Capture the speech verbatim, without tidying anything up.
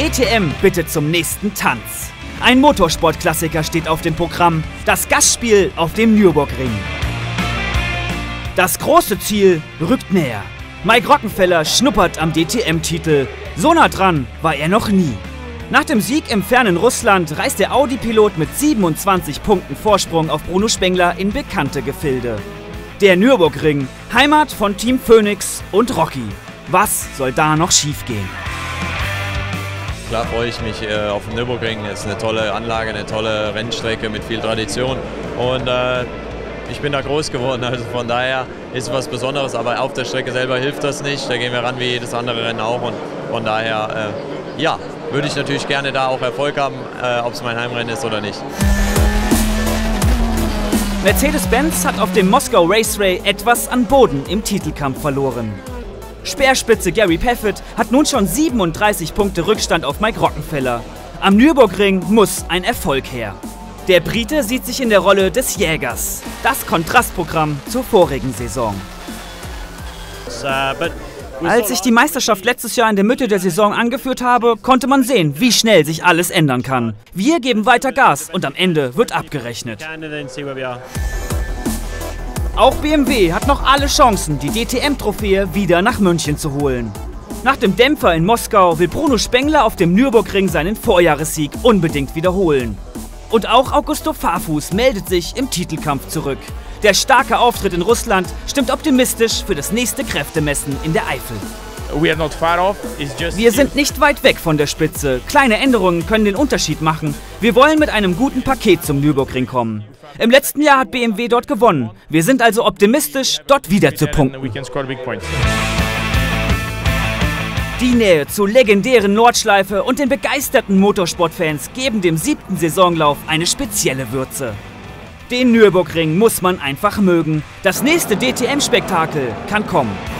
D T M bitte zum nächsten Tanz. Ein Motorsportklassiker steht auf dem Programm, das Gastspiel auf dem Nürburgring. Das große Ziel rückt näher. Mike Rockenfeller schnuppert am D T M-Titel. So nah dran war er noch nie. Nach dem Sieg im fernen Russland reist der Audi-Pilot mit siebenundzwanzig Punkten Vorsprung auf Bruno Spengler in bekannte Gefilde. Der Nürburgring, Heimat von Team Phoenix und Rocky. Was soll da noch schiefgehen? Klar freue ich mich äh, auf den Nürburgring. Es ist eine tolle Anlage, eine tolle Rennstrecke mit viel Tradition. Und äh, ich bin da groß geworden, also von daher ist was Besonderes. Aber auf der Strecke selber hilft das nicht. Da gehen wir ran wie jedes andere Rennen auch. Und von daher, äh, ja, würde ich natürlich gerne da auch Erfolg haben, äh, ob es mein Heimrennen ist oder nicht. Mercedes-Benz hat auf dem Moskau Raceway etwas an Boden im Titelkampf verloren. Speerspitze Gary Paffett hat nun schon siebenunddreißig Punkte Rückstand auf Mike Rockenfeller. Am Nürburgring muss ein Erfolg her. Der Brite sieht sich in der Rolle des Jägers. Das Kontrastprogramm zur vorigen Saison. Als ich die Meisterschaft letztes Jahr in der Mitte der Saison angeführt habe, konnte man sehen, wie schnell sich alles ändern kann. Wir geben weiter Gas und am Ende wird abgerechnet. Auch B M W hat noch alle Chancen, die D T M-Trophäe wieder nach München zu holen. Nach dem Dämpfer in Moskau will Bruno Spengler auf dem Nürburgring seinen Vorjahressieg unbedingt wiederholen. Und auch Augusto Farfus meldet sich im Titelkampf zurück. Der starke Auftritt in Russland stimmt optimistisch für das nächste Kräftemessen in der Eifel. Wir sind nicht weit weg von der Spitze. Kleine Änderungen können den Unterschied machen. Wir wollen mit einem guten Paket zum Nürburgring kommen. Im letzten Jahr hat B M W dort gewonnen. Wir sind also optimistisch, dort wieder zu punkten. Die Nähe zur legendären Nordschleife und den begeisterten Motorsportfans geben dem siebten Saisonlauf eine spezielle Würze. Den Nürburgring muss man einfach mögen. Das nächste D T M-Spektakel kann kommen.